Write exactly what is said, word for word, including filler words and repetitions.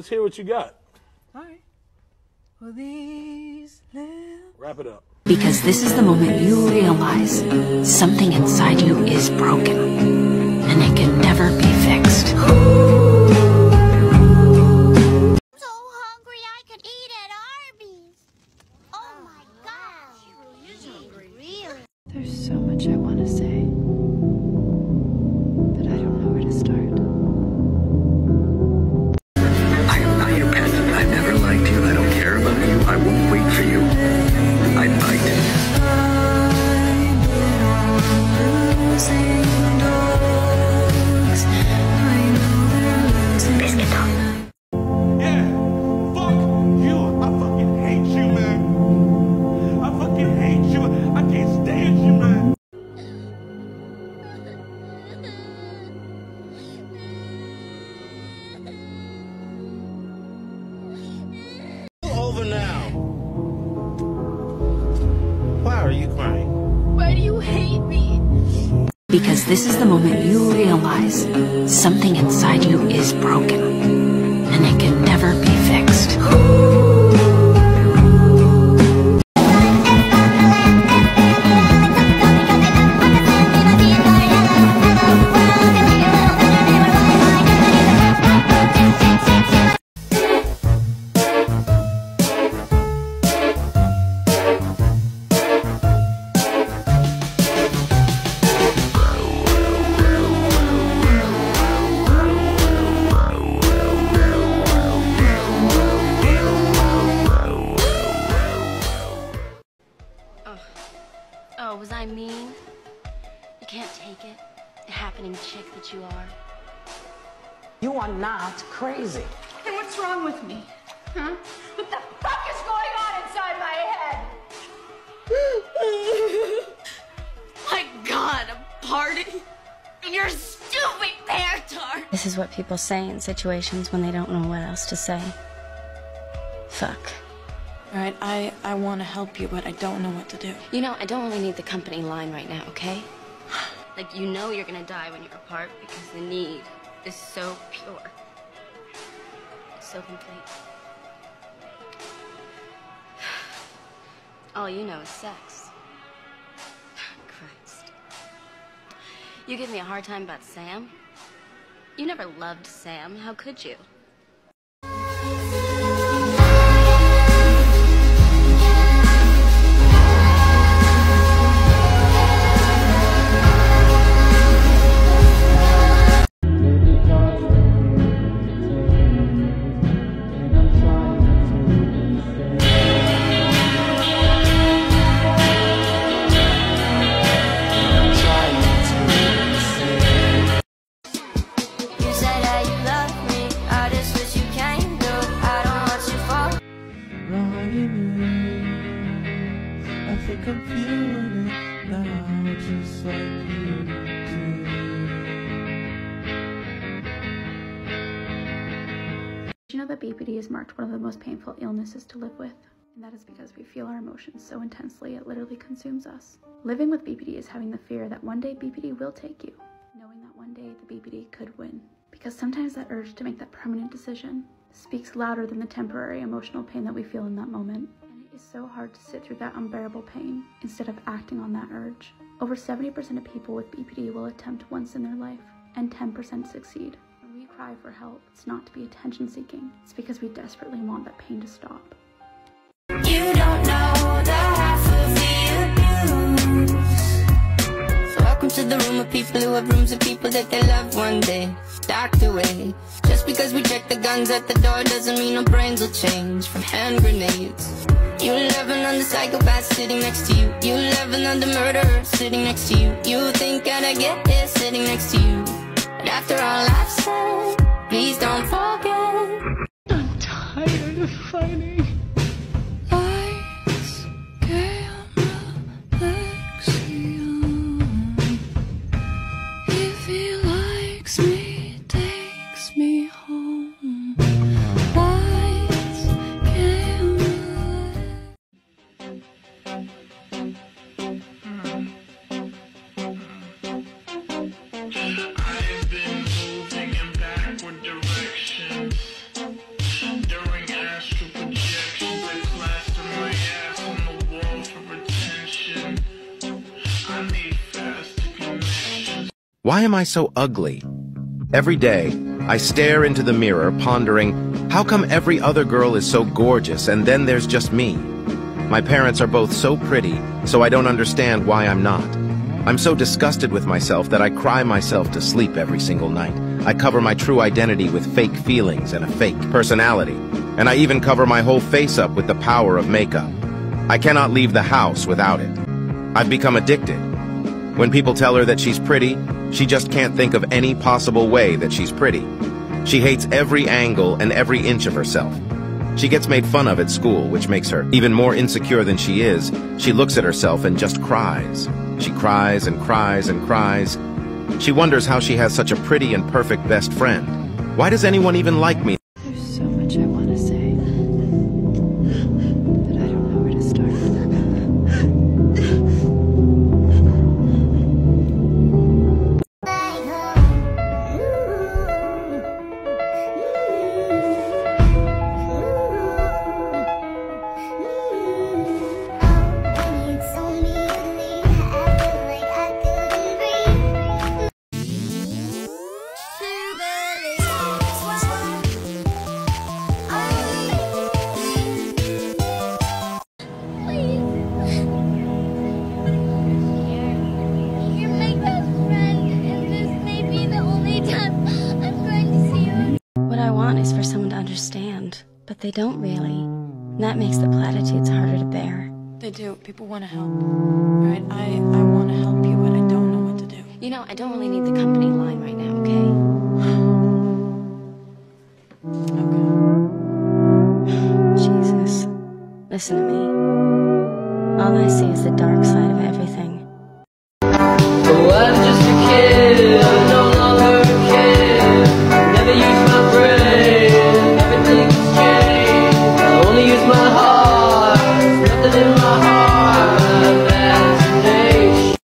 Let's hear what you got. All right. Well, these lips. Wrap it up. Because this is the moment you realize something inside you is broken and it can never be fixed. There's so much I want to say, but I don't know where to start. I am not your pet. I've never liked you. I don't care about you. I won't wait for you. I bite. Biscuit dog. Yeah, fuck you. I fucking hate you, man. I fucking hate you. I can't stand you, man. Over now. Why are you crying? Why do you hate me? Because this is the moment you realize something inside you is broken and it can never be fixed. Oh, was I mean? You can't take it, the happening chick that you are. You are not crazy. Then what's wrong with me? Huh? What the fuck is going on inside my head? My God, a party? Your stupid bear tart! This is what people say in situations when they don't know what else to say. Fuck. All right, I, I want to help you, but I don't know what to do. You know, I don't really need the company line right now, okay? Like, you know you're going to die when you're apart because the need is so pure. It's so complete. All you know is sex. Christ. You give me a hard time about Sam? You never loved Sam. How could you? I'm feeling it now, just like you do. Did you know that B P D is marked one of the most painful illnesses to live with? And that is because we feel our emotions so intensely it literally consumes us. Living with B P D is having the fear that one day B P D will take you, knowing that one day the B P D could win. Because sometimes that urge to make that permanent decision speaks louder than the temporary emotional pain that we feel in that moment. It's so hard to sit through that unbearable pain instead of acting on that urge. Over seventy percent of people with B P D will attempt once in their life, and ten percent succeed. When we cry for help, it's not to be attention seeking, it's because we desperately want that pain to stop. You don't know the half of the abuse. Welcome to the room of people who have rooms of people that they love one day, docked away. Just because we check the guns at the door doesn't mean our brains will change from hand grenades. You love another psychopath sitting next to you. You love another murderer sitting next to you. You think I'd get here sitting next to you. But after all I've said, please don't forget. I'm tired of fighting. Lights, camera, action. If he likes me, takes me home. I've been moving in backward directions. Why am I so ugly? Every day, I stare into the mirror, pondering, how come every other girl is so gorgeous and then there's just me? My parents are both so pretty, so I don't understand why I'm not. I'm so disgusted with myself that I cry myself to sleep every single night. I cover my true identity with fake feelings and a fake personality, and I even cover my whole face up with the power of makeup. I cannot leave the house without it. I've become addicted. When people tell her that she's pretty, she just can't think of any possible way that she's pretty. She hates every angle and every inch of herself. She gets made fun of at school, which makes her even more insecure than she is. She looks at herself and just cries. She cries and cries and cries. She wonders how she has such a pretty and perfect best friend. Why does anyone even like me? There's so much I want to say, but I don't know where to start. Is for someone to understand, but they don't really, and that makes the platitudes harder to bear. They do. People want to help, right? I, I want to help you, but I don't know what to do. You know, I don't really need the company line right now, okay? Okay. Jesus, listen to me. All I see is the dark side of everything.